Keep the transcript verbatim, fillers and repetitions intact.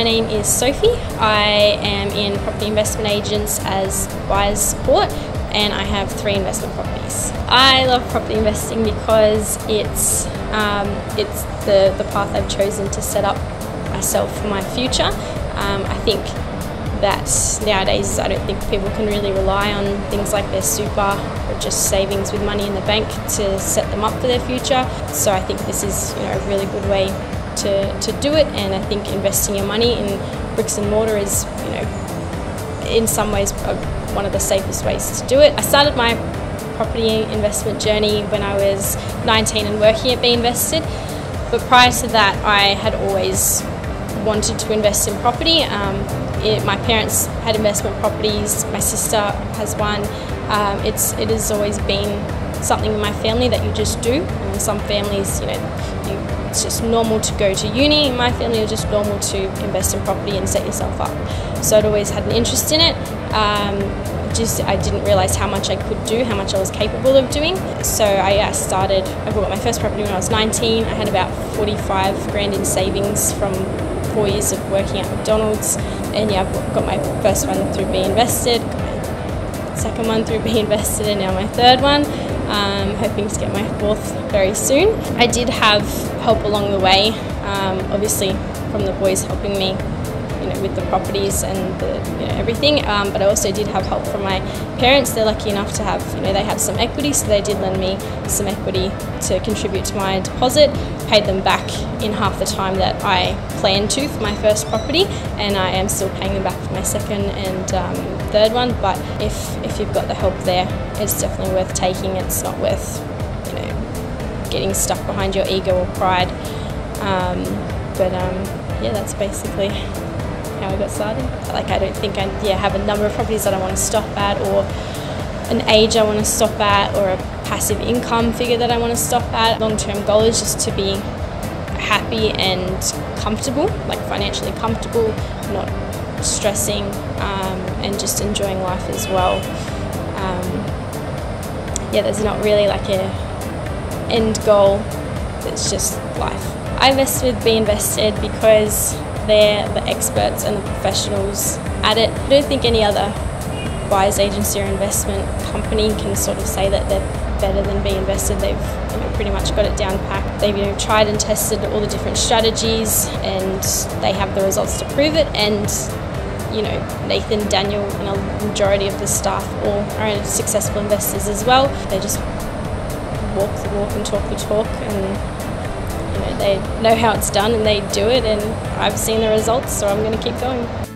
My name is Sophie. I am in property investment agents as buyer's support, and I have three investment properties. I love property investing because it's um, it's the, the path I've chosen to set up myself for my future. Um, I think that nowadays I don't think people can really rely on things like their super or just savings with money in the bank to set them up for their future. So I think this is, you know, a really good way to, to do it, and I think investing your money in bricks and mortar is, you know, in some ways one of the safest ways to do it. I started my property investment journey when I was nineteen and working at Binvested, but prior to that I had always wanted to invest in property. Um, It, my parents had investment properties, my sister has one. Um, it's, it has always been something in my family that you just do. And in some families, you know, you, it's just normal to go to uni. In my family, it was just normal to invest in property and set yourself up. So I'd always had an interest in it. Um, just I didn't realise how much I could do, how much I was capable of doing. So I, I started, I bought my first property when I was nineteen. I had about forty-five grand in savings from four years of working at McDonald's, and yeah, I've got my first one through Binvested, my second one through Binvested, and now my third one. Um, hoping to get my fourth very soon. I did have help along the way, um, obviously from the boys helping me, you know, with the properties and the, you know, everything. Um, but I also did have help from my parents. They're lucky enough to have, you know, they have some equity, so they did lend me some equity to contribute to my deposit. Paid them back in half the time that I planned to for my first property, and I am still paying them back for my second and um, third one. But if if you've got the help there, it's definitely worth taking. It's not worth, you know, getting stuck behind your ego or pride. Um, but um, yeah, that's basically how I got started. Like, I don't think I yeah, have a number of properties that I want to stop at, or an age I want to stop at, or a passive income figure that I want to stop at. Long-term goal is just to be happy and comfortable, like financially comfortable, not stressing, um, and just enjoying life as well. Um, yeah, there's not really like an end goal, it's just life. I invest with Binvested because they're the experts and the professionals at it. I don't think any other buyer's agency or investment company can sort of say that they're better than Binvested. They've, you know, pretty much got it down pat. They've, you know, tried and tested all the different strategies, and they have the results to prove it. And, you know, Nathan, Daniel, and a majority of the staff all are successful investors as well. They just walk the walk and talk the talk, and they know how it's done and they do it, and I've seen the results, so I'm going to keep going.